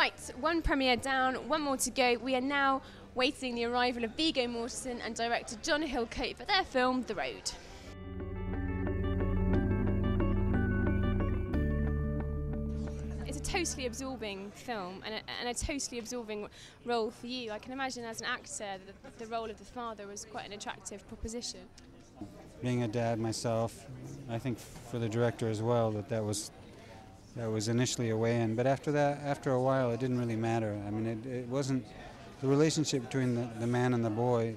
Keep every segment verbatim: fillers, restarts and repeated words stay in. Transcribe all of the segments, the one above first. Right, one premiere down, one more to go. We are now waiting the arrival of Viggo Mortensen and director John Hillcoat for their film, The Road. It's a totally absorbing film and a, and a totally absorbing role for you. I can imagine as an actor the, the role of the father was quite an attractive proposition. Being a dad myself, I think for the director as well, that that was that was initially a way-in. But after that, after a while, it didn't really matter. I mean, it, it wasn't the relationship between the, the man and the boy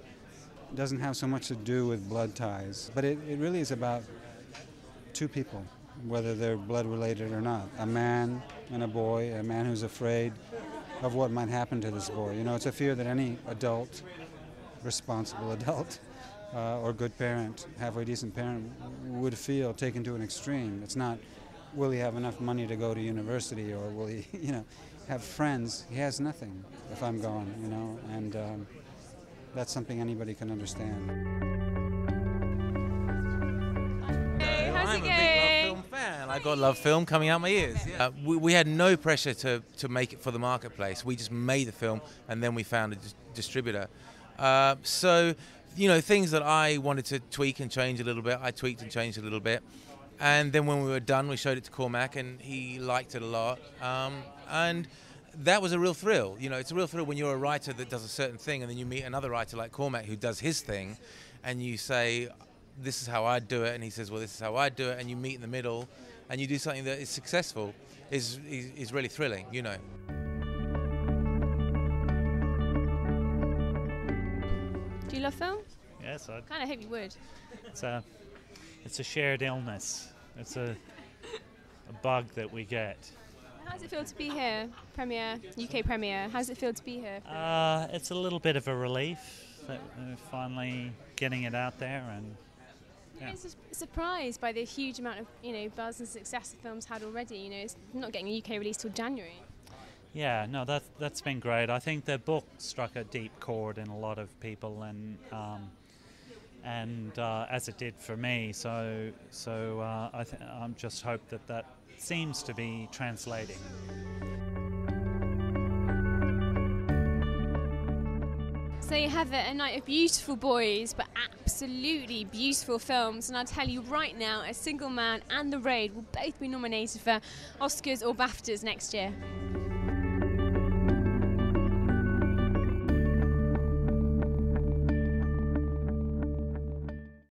doesn't have so much to do with blood ties. But it, it really is about two people, whether they're blood-related or not. A man and a boy, a man who's afraid of what might happen to this boy. You know, it's a fear that any adult, responsible adult, Uh, or good parent, halfway decent parent, would feel taken to an extreme. It's not, will he have enough money to go to university, or will he, you know, have friends? He has nothing if I'm gone, you know, and um, that's something anybody can understand. Hey, how's it going? I'm a big Love Film fan. I got Love Film coming out my ears. Yeah. Uh, we, we had no pressure to, to make it for the marketplace. We just made the film, and then we found a dis distributor. Uh, so. You know, things that I wanted to tweak and change a little bit, I tweaked and changed a little bit. And then when we were done, we showed it to Cormac and he liked it a lot. Um, and that was a real thrill. You know, it's a real thrill when you're a writer that does a certain thing and then you meet another writer like Cormac who does his thing and you say, this is how I do it. And he says, well, this is how I do it. And you meet in the middle and you do something that is successful is, is, is really thrilling, you know. Do you love film? Yes, I kind of hope you would. It's a, it's a shared illness. It's a, a bug that we get. How does it feel to be here, premiere, U K premiere? How does it feel to be here? Uh, it's a little bit of a relief that we're finally getting it out there, and. Yeah. I was surprised by the huge amount of you know buzz and success the film's had already. You know, it's not getting a U K release till January. Yeah, no, that, that's been great. I think the book struck a deep chord in a lot of people, and um, and uh, as it did for me. So, so uh, I th I'm just hope that that seems to be translating. So you have a night of beautiful boys, but absolutely beautiful films. And I'll tell you right now, A Single Man and The Raid will both be nominated for Oscars or BAFTAs next year.